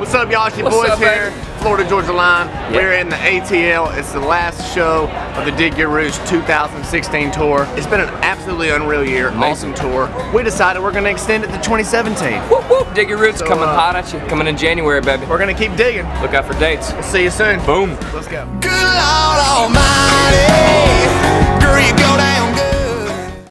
What's up, y'all? It's your boys here, Florida Georgia Line. Yep. We're in the ATL. It's the last show of the Dig Your Roots 2016 tour. It's been an absolutely unreal year. Amazing. Awesome tour. We decided we're going to extend it to 2017. Whoop, whoop. Dig Your Roots coming hot at you. Coming in January, baby. We're going to keep digging. Look out for dates. We'll see you soon. Boom. Let's go. Good Lord Almighty. Girl, you go down.